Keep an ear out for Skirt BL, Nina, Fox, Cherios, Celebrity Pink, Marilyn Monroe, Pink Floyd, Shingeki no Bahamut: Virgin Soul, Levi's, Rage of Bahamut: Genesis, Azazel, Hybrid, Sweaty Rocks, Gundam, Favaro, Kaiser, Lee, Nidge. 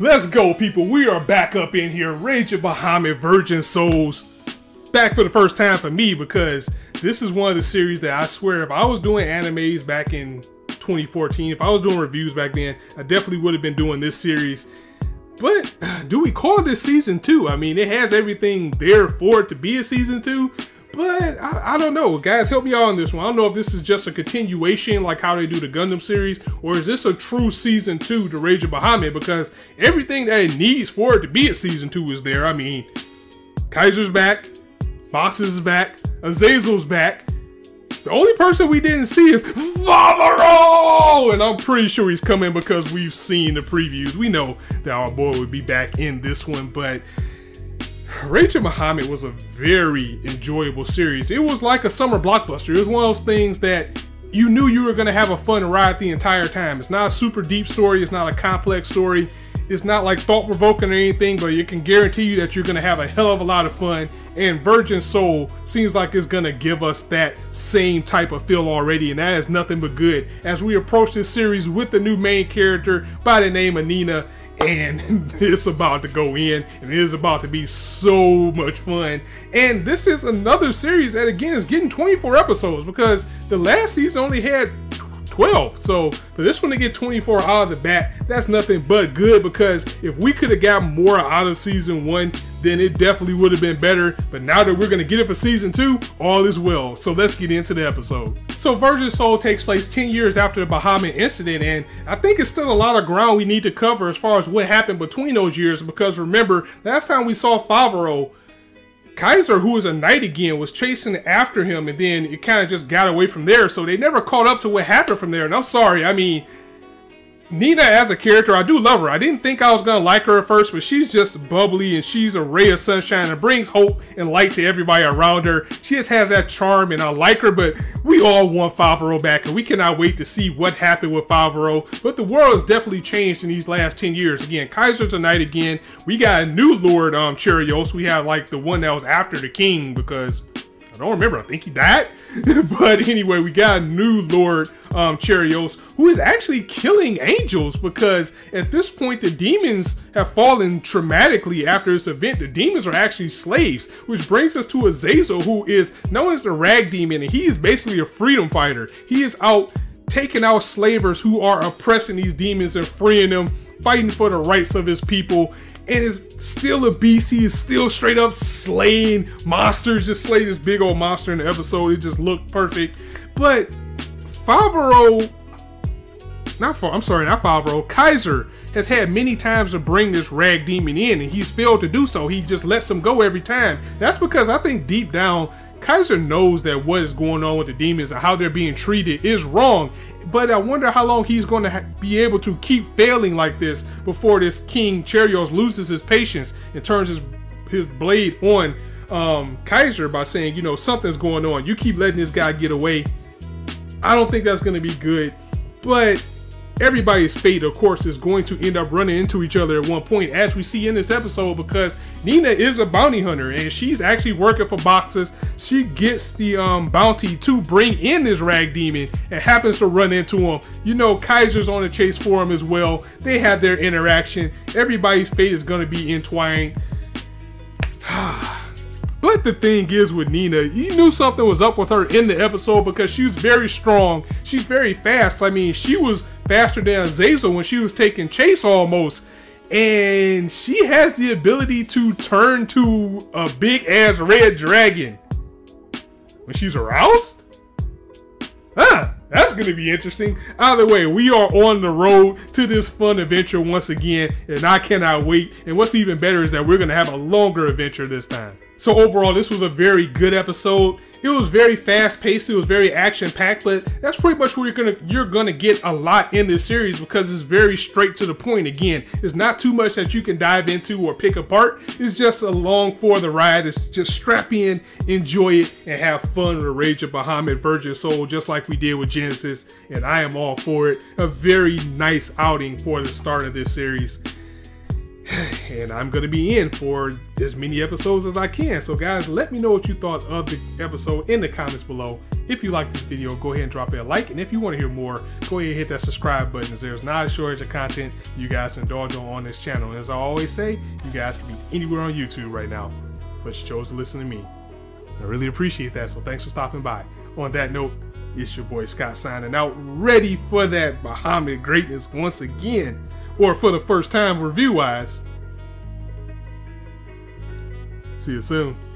Let's go, people. We are back up in here. Rage of Bahamut: Virgin Souls. Back for the first time for me, because this is one of the series that I swear, if I was doing animes back in 2014, if I was doing reviews back then, I definitely would have been doing this series. But do we call this season 2? I mean, it has everything there for it to be a season 2. But I don't know, guys, help me out on this one. I don't know if this is just a continuation like how they do the Gundam series, or is this a true season 2 to Rage of Bahamut, because everything that it needs for it to be a season 2 is there. I mean, Kaiser's back, Fox is back, Azazel's back. The only person we didn't see is Favaro, and I'm pretty sure he's coming because we've seen the previews. We know that our boy would be back in this one, but Rage of Bahamut was a very enjoyable series. It was like a summer blockbuster. It was one of those things that you knew you were going to have a fun ride the entire time. It's not a super deep story. It's not a complex story. It's not like thought-provoking or anything, but it can guarantee you that you're going to have a hell of a lot of fun. And Virgin Soul seems like it's going to give us that same type of feel already, and that is nothing but good as we approach this series with the new main character by the name of Nina. And it's about to go in, and it is about to be so much fun. And this is another series that, again, is getting 24 episodes, because the last season only had 12. So for this one to get 24 out of the bat, that's nothing but good, because if we could have got more out of season 1, then it definitely would have been better. But now that we're going to get it for season 2, all is well. So let's get into the episode. So Virgin Soul takes place 10 years after the Bahamut incident, and I think it's still a lot of ground we need to cover as far as what happened between those years, because remember, last time we saw Favaro, Kaiser, who was a knight again, was chasing after him, and then it kind of just got away from there, so they never caught up to what happened from there. And I'm sorry, I mean, Nina as a character, I do love her. I didn't think I was gonna like her at first, but she's just bubbly, and she's a ray of sunshine and brings hope and light to everybody around her. She just has that charm, and I like her. But we all want Favaro back, and we cannot wait to see what happened with Favaro. But the world has definitely changed in these last 10 years. Again, Kaiser's a knight again. We got a new lord, Cherios. We have like the one that was after the king, because I don't remember, I think he died. But anyway, we got a new lord, Cherios, who is actually killing angels, because at this point the demons have fallen traumatically after this event. The demons are actually slaves, which brings us to Azazel, who is known as the rag demon, and he is basically a freedom fighter. He is out taking out slavers who are oppressing these demons and freeing them, fighting for the rights of his people, and is still a beast. He is still straight up slaying monsters. Just slayed this big old monster in the episode. It just looked perfect. But Kaiser has had many times to bring this rag demon in, and he's failed to do so. He just lets him go every time. That's because I think deep down, Kaiser knows that what is going on with the demons and how they're being treated is wrong. But I wonder how long he's going to be able to keep failing like this before this King Cherios loses his patience and turns his blade on Kaiser by saying, you know, something's going on. You keep letting this guy get away. I don't think that's going to be good. But everybody's fate, of course, is going to end up running into each other at one point, as we see in this episode, because Nina is a bounty hunter, and she's actually working for Boxes. She gets the bounty to bring in this rag demon and happens to run into him. You know, Kaiser's on the chase for him as well. They have their interaction. Everybody's fate is going to be entwined. But the thing is with Nina, you knew something was up with her in the episode, because she was very strong. She's very fast. I mean, she was faster than Azazel when she was taking chase almost. And she has the ability to turn to a big ass red dragon when she's aroused? Huh? That's going to be interesting. Either way, we are on the road to this fun adventure once again, and I cannot wait. And what's even better is that we're going to have a longer adventure this time. So overall, this was a very good episode. It was very fast-paced. It was very action-packed, but that's pretty much what you're gonna get a lot in this series, because it's very straight to the point. Again, it's not too much that you can dive into or pick apart. It's just along for the ride. It's just strap in, enjoy it, and have fun with Rage of Bahamut: Virgin Soul, just like we did with Genesis, and I am all for it. A very nice outing for the start of this series. and I'm going to be in for as many episodes as I can. So guys, let me know what you thought of the episode in the comments below. If you like this video, go ahead and drop it a like, and if you want to hear more, go ahead and hit that subscribe button, as there's not a shortage of content you guys indulge on this channel. And as I always say, you guys can be anywhere on YouTube right now, but you chose to listen to me. I really appreciate that, so thanks for stopping by. On that note, it's your boy Scott signing out, ready for that Bahamut greatness once again, or for the first time review-wise. See you soon.